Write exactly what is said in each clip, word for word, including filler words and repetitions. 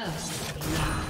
First love.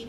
team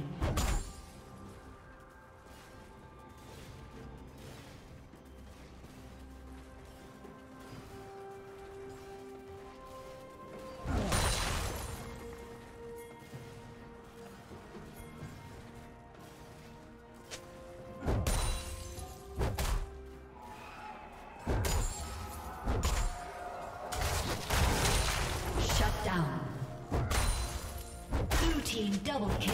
Double kill.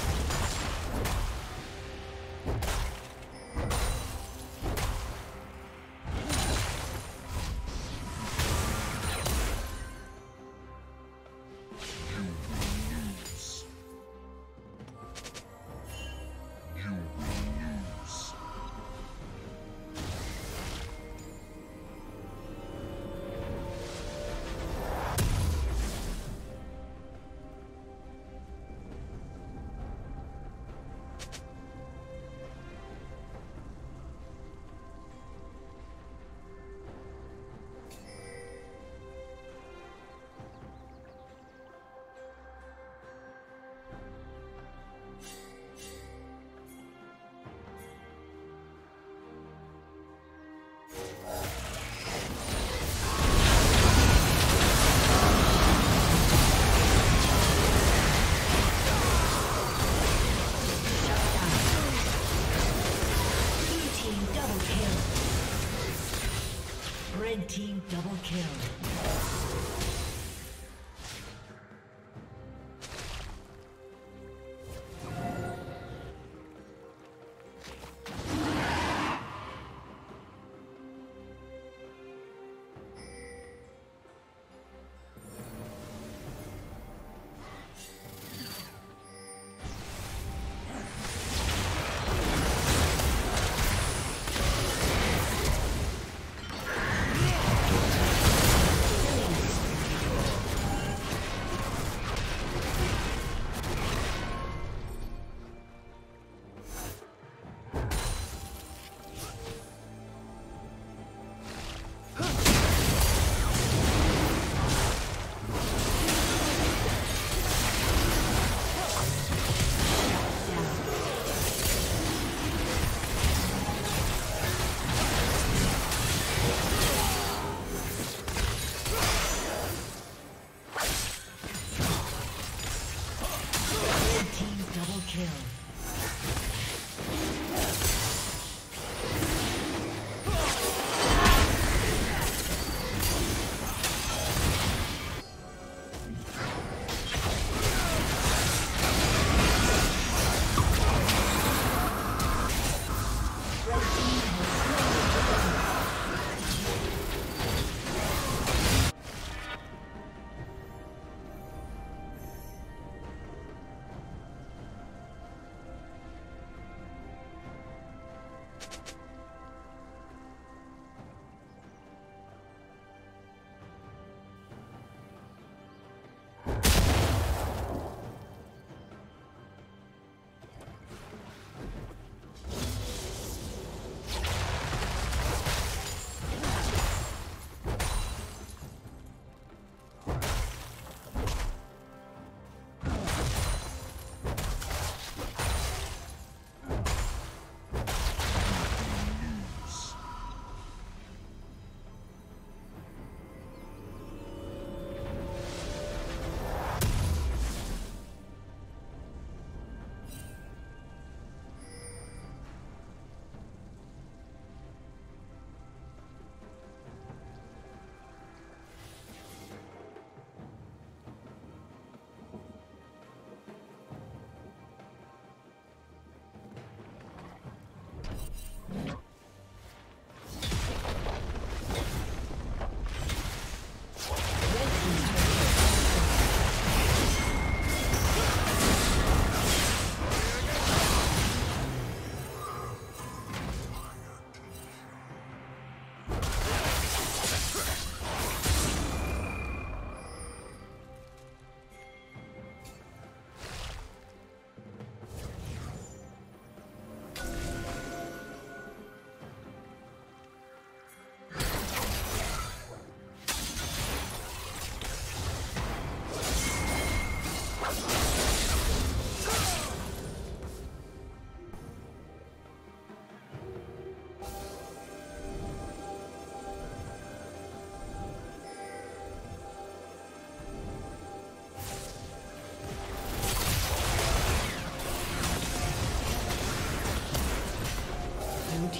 Red team double kill.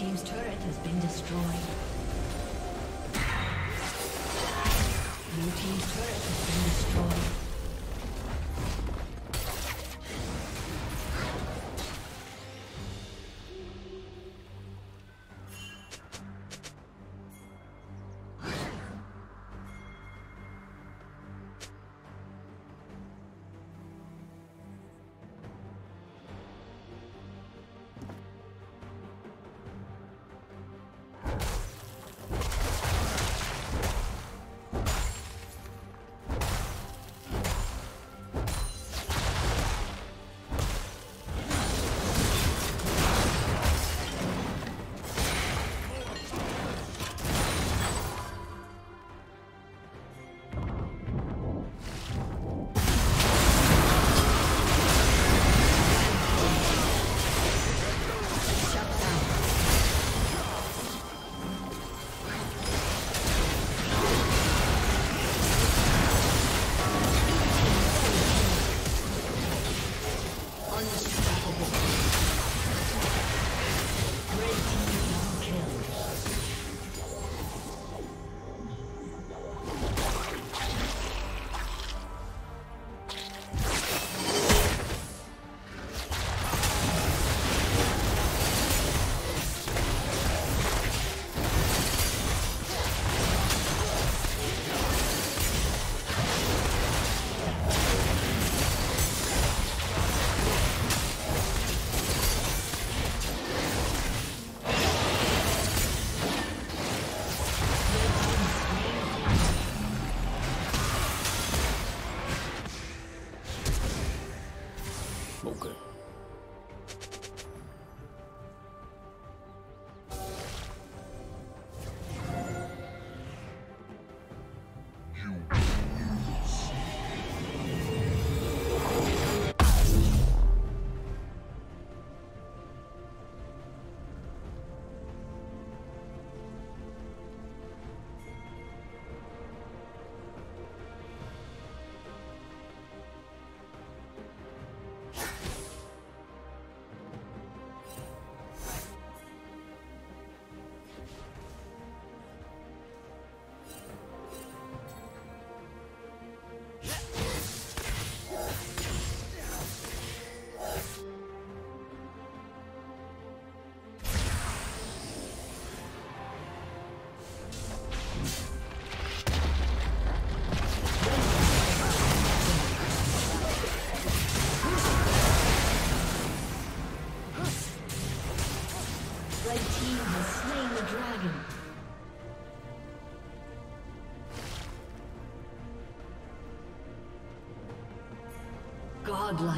team's turret has been destroyed. Blue team's turret has been destroyed. Godlike.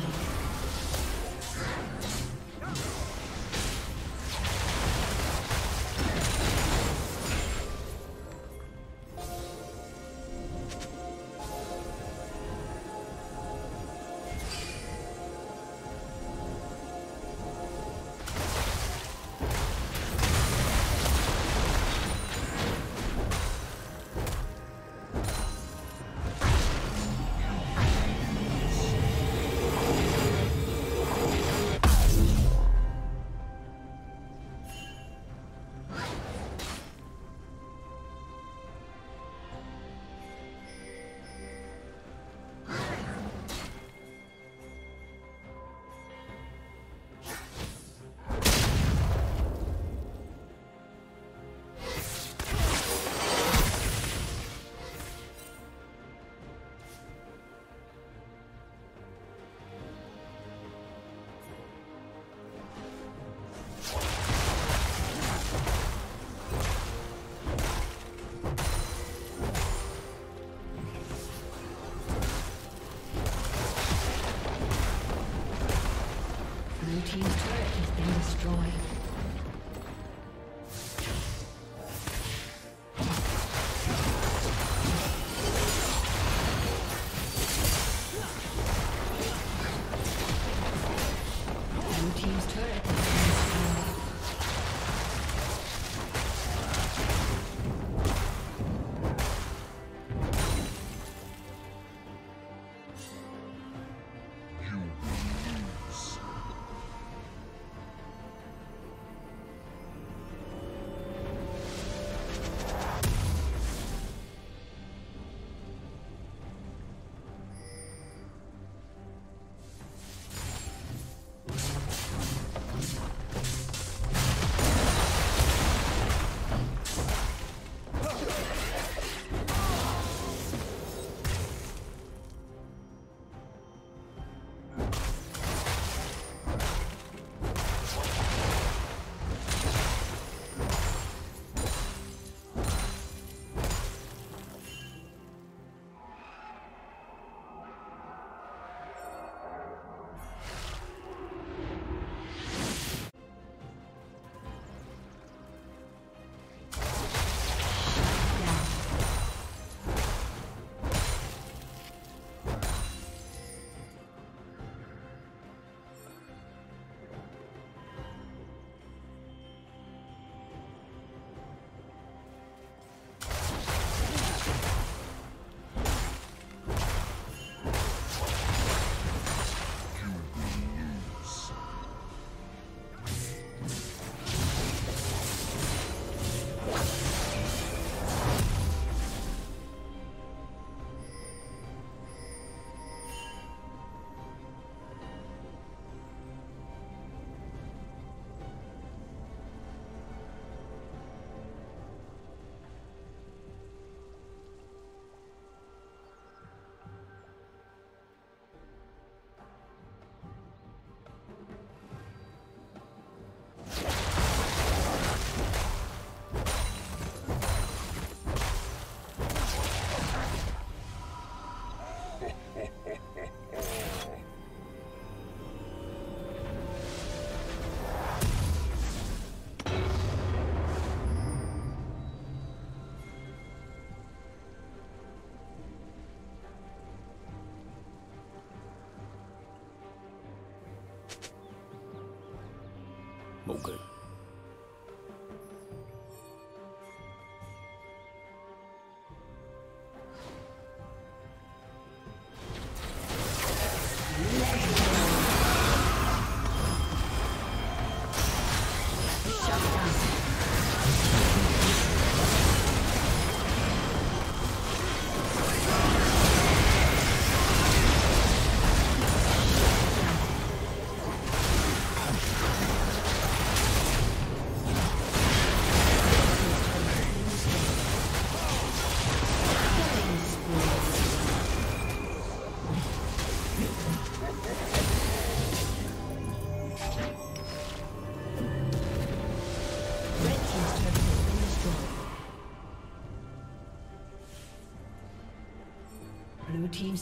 போக்கு. Blue team's